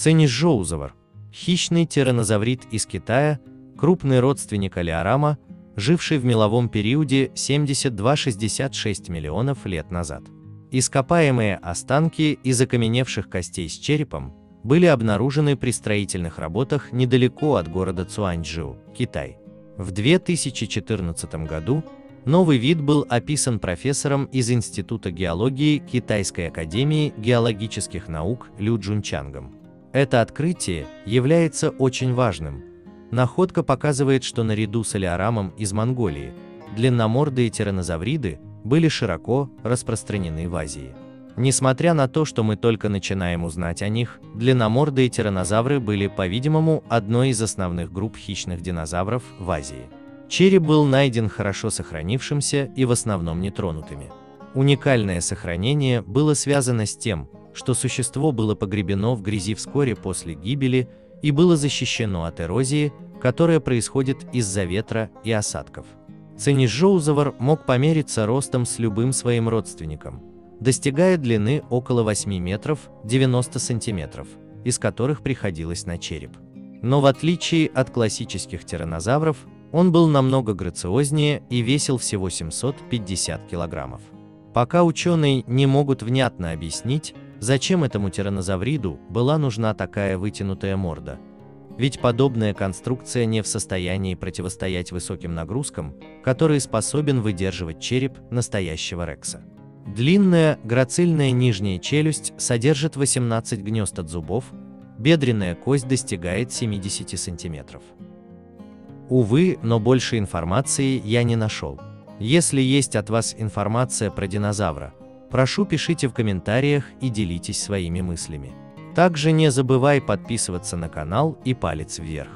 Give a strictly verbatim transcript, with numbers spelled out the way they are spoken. Цяньчжоузавр – хищный тираннозаврид из Китая, крупный родственник алиорама, живший в меловом периоде семьдесят два — шестьдесят шесть миллионов лет назад. Ископаемые останки из окаменевших костей с черепом были обнаружены при строительных работах недалеко от города Цюаньчжоу, Китай. В две тысячи четырнадцатом году новый вид был описан профессором из Института геологии Китайской академии геологических наук Лю Джунчангом. Это открытие является очень важным. Находка показывает, что наряду с алиорамом из Монголии длинномордые тираннозавриды были широко распространены в Азии. Несмотря на то, что мы только начинаем узнать о них, длинномордые тираннозавры были, по-видимому, одной из основных групп хищных динозавров в Азии. Череп был найден хорошо сохранившимся и в основном нетронутыми. Уникальное сохранение было связано с тем, что существо было погребено в грязи вскоре после гибели и было защищено от эрозии, которая происходит из-за ветра и осадков. Цяньчжоузавр мог помериться ростом с любым своим родственником, достигая длины около восьми метров девяноста сантиметров, из которых приходилось на череп. Но в отличие от классических тираннозавров, он был намного грациознее и весил всего семьсот пятьдесят килограммов. Пока ученые не могут внятно объяснить, зачем этому тираннозавриду была нужна такая вытянутая морда, ведь подобная конструкция не в состоянии противостоять высоким нагрузкам, которые способен выдерживать череп настоящего рекса. Длинная, грацильная нижняя челюсть содержит восемнадцать гнезд от зубов, бедренная кость достигает семидесяти сантиметров. Увы, но больше информации я не нашел. Если есть от вас информация про динозавра, прошу, пишите в комментариях и делитесь своими мыслями. Также не забывай подписываться на канал и палец вверх.